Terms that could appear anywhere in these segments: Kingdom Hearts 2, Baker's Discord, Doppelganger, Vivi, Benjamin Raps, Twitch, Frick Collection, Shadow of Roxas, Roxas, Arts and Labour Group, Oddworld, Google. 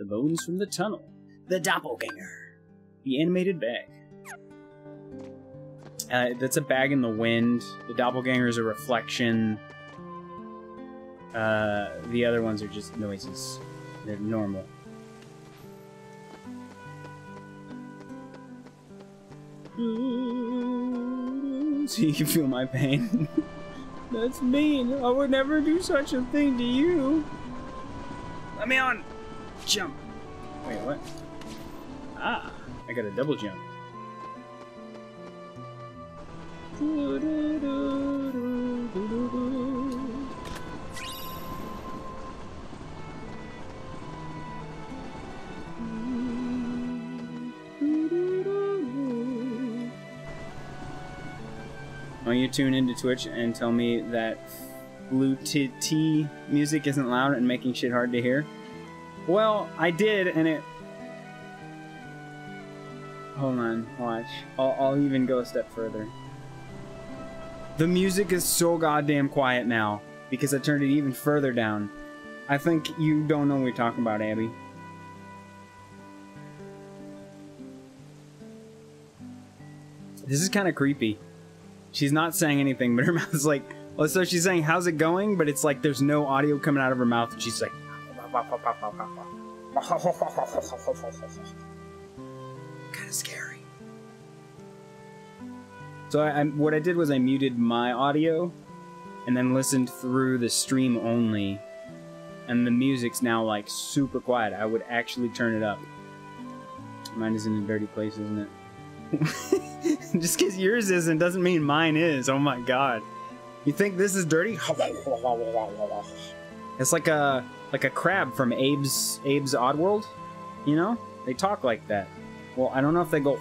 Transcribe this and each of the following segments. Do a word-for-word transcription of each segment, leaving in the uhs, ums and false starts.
the bones from the tunnel, the doppelganger, the animated bag. Uh, that's a bag in the wind. The doppelganger is a reflection. Uh, the other ones are just noises. They're normal. So you can feel my pain. That's mean. I would never do such a thing to you. Let me on. Jump. Wait, what? Ah, I got a double jump. Why don't you tune into Twitch and tell me that Bluetooth music isn't loud and making shit hard to hear? Well, I did, and it... Hold on, watch. I'll, I'll even go a step further. The music is so goddamn quiet now, because I turned it even further down. I think you don't know what you're talking about, Abby. This is kind of creepy. She's not saying anything, but her mouth is like... Well, so she's saying, how's it going? But it's like there's no audio coming out of her mouth, and she's like... Kind of scary. So I, I, what I did was I muted my audio and then listened through the stream only, and the music's now like super quiet. I would actually turn it up. Mine is in a dirty place, isn't it? Just because yours isn't doesn't mean mine is. Oh my god. You think this is dirty? It's like a like a crab from Abe's Abe's Oddworld. You know? They talk like that. Well, I don't know if they go,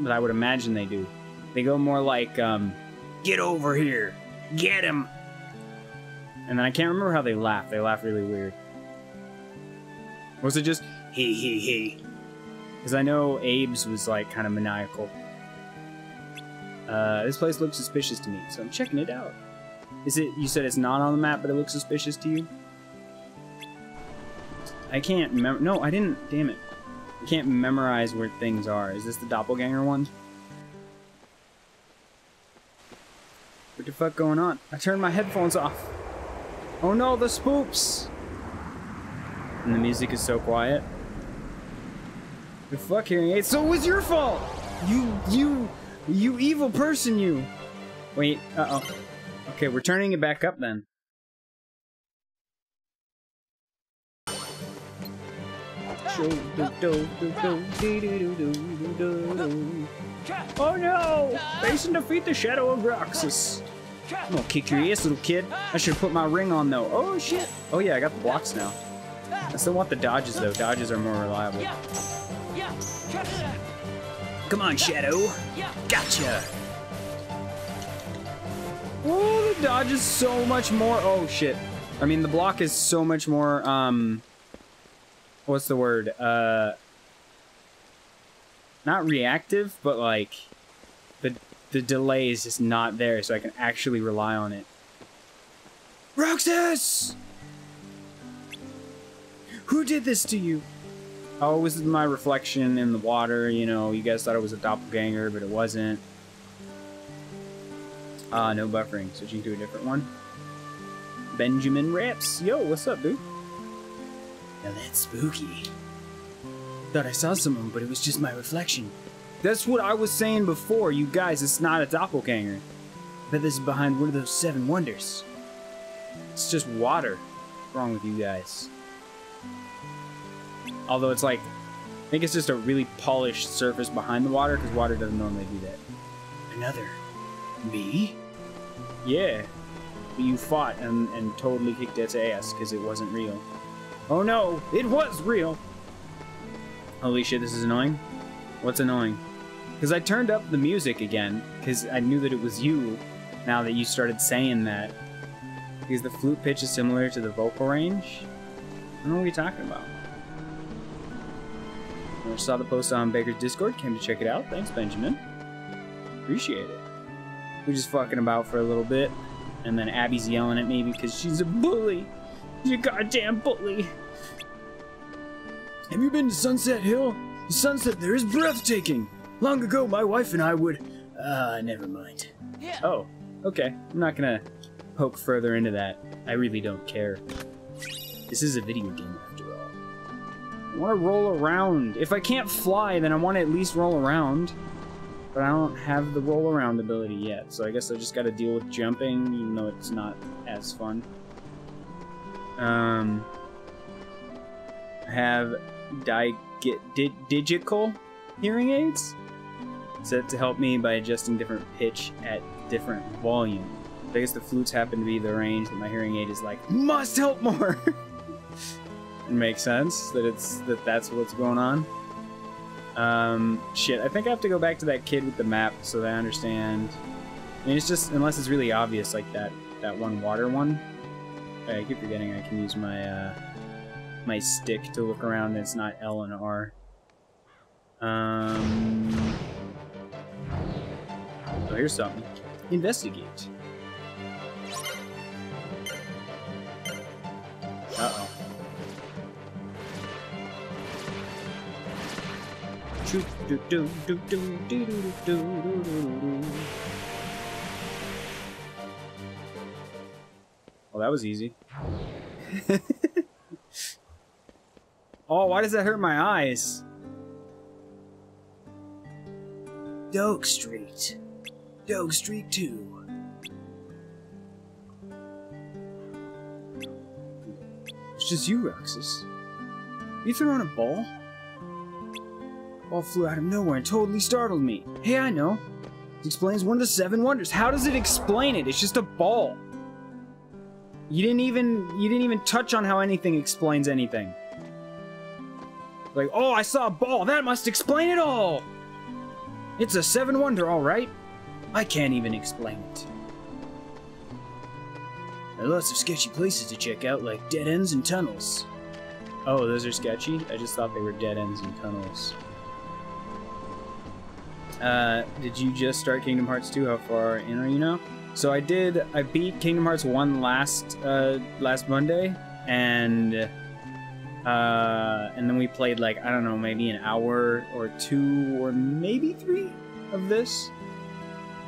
but I would imagine they do. They go more like, um, get over here, get him. And then I can't remember how they laugh. They laugh really weird. Or was it just, he, he, he? Because I know Abe's was like kind of maniacal. Uh, this place looks suspicious to me, so I'm checking it out. Is it, you said it's not on the map, but it looks suspicious to you? I can't remember. No, I didn't. Damn it. I can't memorize where things are. Is this the doppelganger one? What the fuck going on? I turned my headphones off. Oh no, the spoops! And the music is so quiet. The fuck hearing aids. So it was your fault! You, you, you evil person, you! Wait, uh-oh. Okay, we're turning it back up then. Oh no! Face and defeat the Shadow of Roxas. I'm gonna kick your ass, little kid. I should put my ring on though. Oh shit! Oh yeah, I got the blocks now. I still want the dodges though. Dodges are more reliable. Come on, Shadow. Gotcha! Oh, the dodge is so much more. Oh shit! I mean, the block is so much more. Um. What's the word? Uh, not reactive, but like the the delay is just not there, so I can actually rely on it. Roxas! Who did this to you? Oh, it was my reflection in the water. You know, you guys thought it was a doppelganger, but it wasn't. Ah, uh, no buffering. Switching to a different one. Benjamin Raps. Yo, what's up, dude? Now that's spooky. Thought I saw someone, but it was just my reflection. That's what I was saying before, you guys. It's not a doppelganger. I bet this is behind one of those seven wonders. It's just water. What's wrong with you guys? Although it's like, I think it's just a really polished surface behind the water, because water doesn't normally do that. Another. Me? Yeah. But you fought and, and totally kicked its ass, because it wasn't real. Oh no, it was real! Holy shit, this is annoying. What's annoying? Because I turned up the music again, because I knew that it was you, now that you started saying that. Because the flute pitch is similar to the vocal range? I don't know what you're talking about. I saw the post on Baker's Discord, came to check it out. Thanks, Benjamin. Appreciate it. We're just fucking about for a little bit, and then Abby's yelling at me because she's a bully. You goddamn bully. Have you been to Sunset Hill? The sunset there is breathtaking. Long ago, my wife and I would... Ah, uh, never mind. Yeah. Oh, okay. I'm not gonna poke further into that. I really don't care. This is a video game, after all. I want to roll around. If I can't fly, then I want to at least roll around. But I don't have the roll around ability yet, so I guess I just gotta deal with jumping, even though it's not as fun. Um... I have di di digital hearing aids, set to help me by adjusting different pitch at different volume. But I guess the flutes happen to be the range that my hearing aid is like, must help more! It makes sense that it's that that's what's going on. Um, shit, I think I have to go back to that kid with the map so that I understand. I mean, it's just, unless it's really obvious, like that, that one water one. I keep forgetting I can use my, uh, my stick to look around, that's not L and R. Um... Oh, here's something. Investigate. Uh-oh. Choo do do do do do do do do. Well, that was easy. Oh, why does that hurt my eyes? Dog Street. Dog Street two. It's just you, Roxas. You throwing a ball? Ball flew out of nowhere and totally startled me. Hey, I know. It explains one of the seven wonders. How does it explain it? It's just a ball. You didn't even you didn't even touch on how anything explains anything. Like, oh, I saw a ball. That must explain it all. It's a seven wonder, all right. I can't even explain it. There are lots of sketchy places to check out, like dead ends and tunnels. Oh, those are sketchy? I just thought they were dead ends and tunnels. Uh, did you just start Kingdom Hearts two? How far in are you now? So I did. I beat Kingdom Hearts one last uh, last Monday, and. Uh, and then we played, like, I don't know, maybe an hour or two or maybe three of this.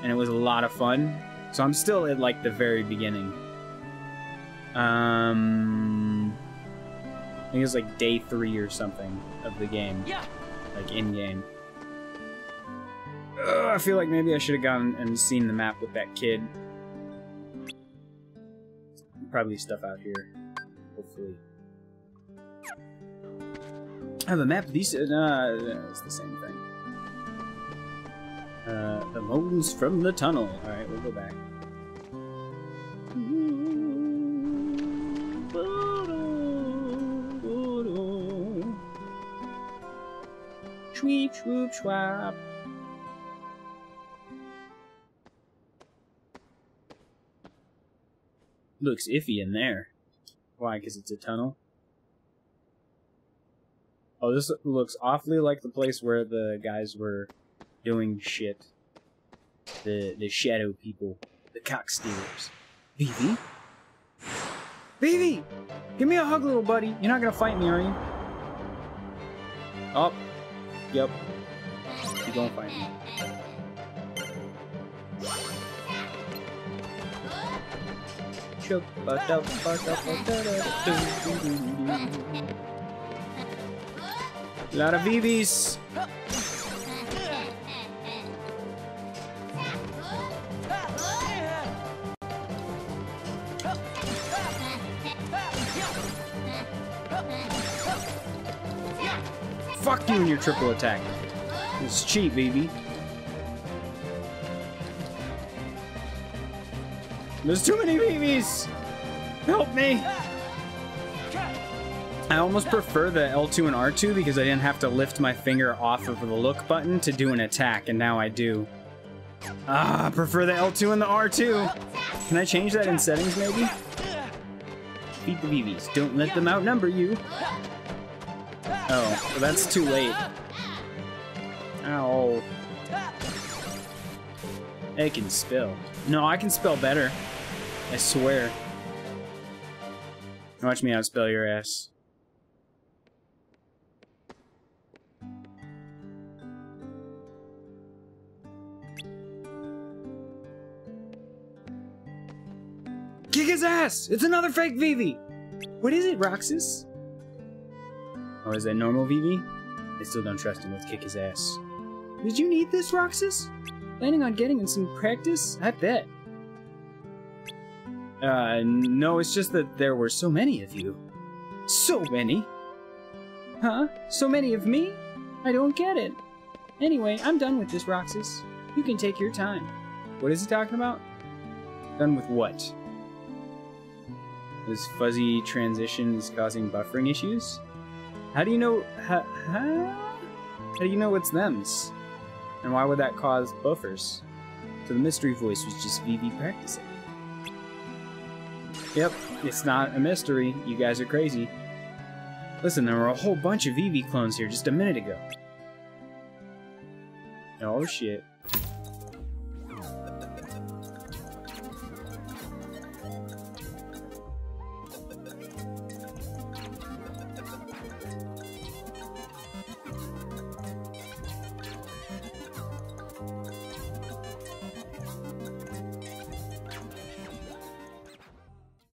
And it was a lot of fun. So I'm still at, like, the very beginning. Um, I think it was, like, day three or something of the game. Yeah. Like, in-game. I feel like maybe I should have gone and seen the map with that kid. Probably stuff out here. Hopefully. I have a map of these. Uh, no, it's the same thing. Uh, the moans from the tunnel. Alright, we'll go back. Sweep, swoop, swap. Looks iffy in there. Why? Because it's a tunnel? Oh, this looks awfully like the place where the guys were doing shit. The the shadow people. The cockstealers. Vivi? Vivi! Give me a hug, little buddy. You're not gonna fight me, are you? Oh. Yep. You're gonna fight me. Choke. A lot of B Bs. Fuck you and your triple attack. It's cheap, B B. There's too many B Bs. Help me. I almost prefer the L two and R two because I didn't have to lift my finger off of the look button to do an attack, and now I do. Ah, I prefer the L two and the R two. Can I change that in settings, maybe? Beat the B Bs. Don't let them outnumber you. Oh, well, that's too late. Ow. I can spell. No, I can spell better. I swear. Watch me outspell your ass. his ass! It's another fake Vivi! What is it, Roxas? Or is that normal Vivi? I still don't trust him. Let's kick his ass. Did you need this, Roxas? Planning on getting in some practice? I bet. Uh, no, it's just that there were so many of you. So many? Huh? So many of me? I don't get it. Anyway, I'm done with this, Roxas. You can take your time. What is he talking about? Done with what? This fuzzy transition is causing buffering issues? How do you know... Huh, huh? How do you know it's them's? And why would that cause buffers? So the mystery voice was just Vivi practicing. Yep, it's not a mystery. You guys are crazy. Listen, there were a whole bunch of Vivi clones here just a minute ago. Oh shit.